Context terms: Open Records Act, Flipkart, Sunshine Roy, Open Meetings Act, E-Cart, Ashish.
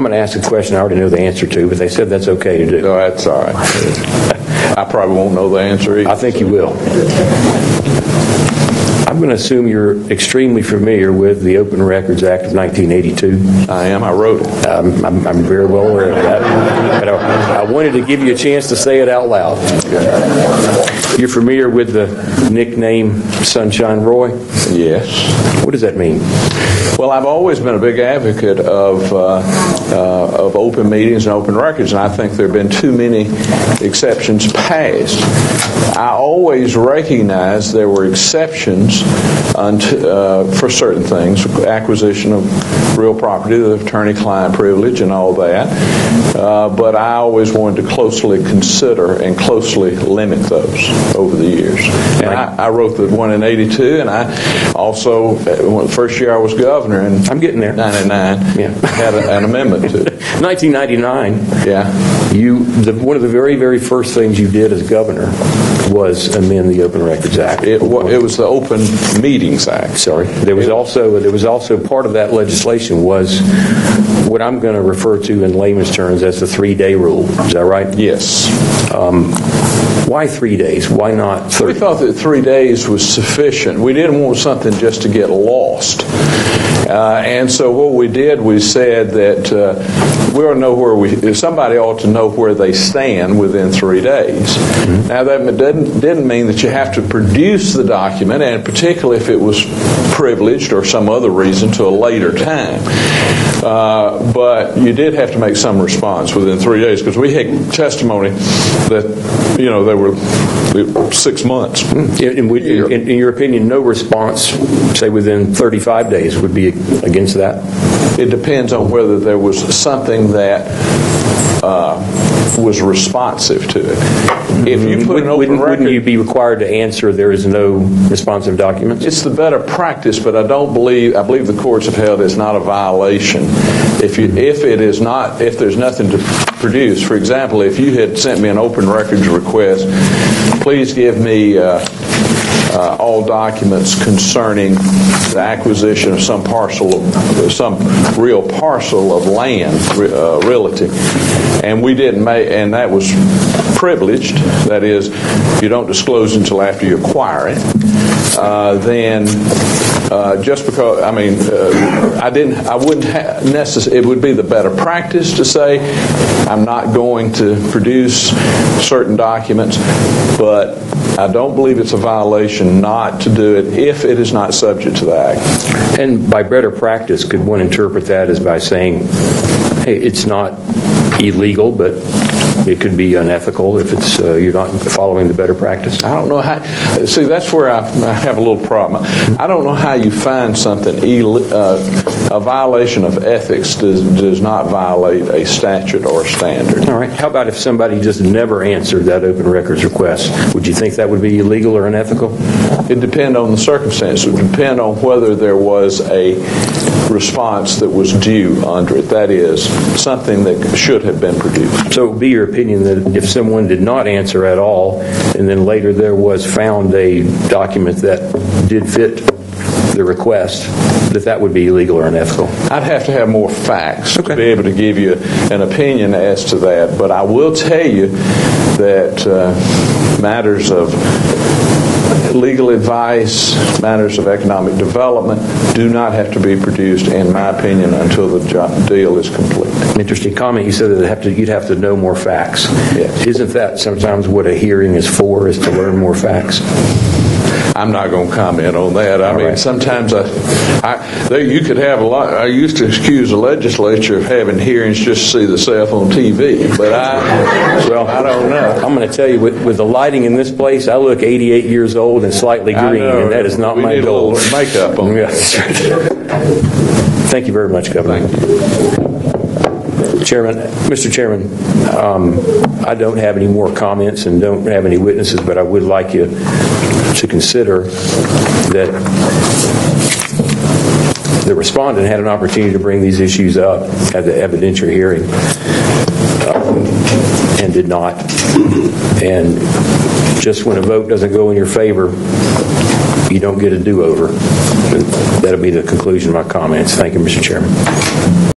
I'm going to ask a question I already know the answer to, but they said that's okay to do. No, that's all right. I probably won't know the answer either. I think you will. I'm going to assume you're extremely familiar with the Open Records Act of 1982. I am. I wrote it. I'm very well aware of that. But I wanted to give you a chance to say it out loud. You're familiar with the nickname Sunshine Roy? Yes. What does that mean? Well, I've always been a big advocate of open meetings and open records, and I think there have been too many exceptions passed. I always recognized there were exceptions for certain things, acquisition of real property, the attorney-client privilege and all that, but I always wanted to closely consider and closely limit those over the years. And I wrote the one in 82, and I also, the first year I was governor in 99, yeah. Had an amendment to it. 1999, yeah. One of the very, very first things you did as governor was amend the Open Records Act. It was the Open Meetings Act. Sorry, there was also part of that legislation was what I'm going to refer to in layman's terms as the three-day rule. Is that right? Yes. Why 3 days? Why not 30? We thought that 3 days was sufficient. We didn't want something just to get lost. And so what we did, we said that we ought to know somebody ought to know where they stand within 3 days. Mm-hmm. Now that didn't mean that you have to produce the document, and particularly if it was privileged or some other reason, to a later time. But you did have to make some response within 3 days, because we had testimony that, you know, they were 6 months. In your opinion, no response, say within 35 days, would be against that? It depends on whether there was something that was responsive to it. If you put an open record, wouldn't you be required to answer there is no responsive documents? It's the better practice, but I believe the courts have held it's not a violation. If there's nothing to produce, for example, if you had sent me an open records request, please give me all documents concerning the acquisition of some real parcel of land, relative, and we didn't make, and that was privileged. That is, you don't disclose until after you acquire it. Just because, I mean, it would be the better practice to say, I'm not going to produce certain documents, but I don't believe it's a violation not to do it if it is not subject to the Act. And by better practice, could one interpret that as by saying, hey, it's not illegal, but it could be unethical if it's you're not following the better practice? I don't know how. See, that's where I have a little problem. I don't know how you find something a violation of ethics does not violate a statute or a standard. All right. How about if somebody just never answered that open records request? Would you think that would be illegal or unethical? It depends on the circumstances. It would depend on whether there was a response that was due under it. That is, something that should have been produced. So it would be your opinion that if someone did not answer at all, and then later there was found a document that did fit the request, that would be illegal or unethical? I'd have to have more facts to be able to give you an opinion as to that, but I will tell you that matters of legal advice, matters of economic development do not have to be produced, in my opinion, until the deal is complete. Interesting comment. You said that you'd have to know more facts. Yes. Isn't that sometimes what a hearing is for, is to learn more facts? I'm not going to comment on that. I mean, sometimes you could have a lot. I used to excuse the legislature of having hearings just to see the stuff on TV, but I don't know. I'm going to tell you, with the lighting in this place, I look 88 years old and slightly green, and that is not my goal. We need a little makeup on that. Thank you very much, Governor. Thank you. Mr. Chairman, I don't have any more comments and don't have any witnesses, but I would like you to consider that the respondent had an opportunity to bring these issues up at the evidentiary hearing and did not. And just when a vote doesn't go in your favor, you don't get a do-over. That'll be the conclusion of my comments. Thank you, Mr. Chairman.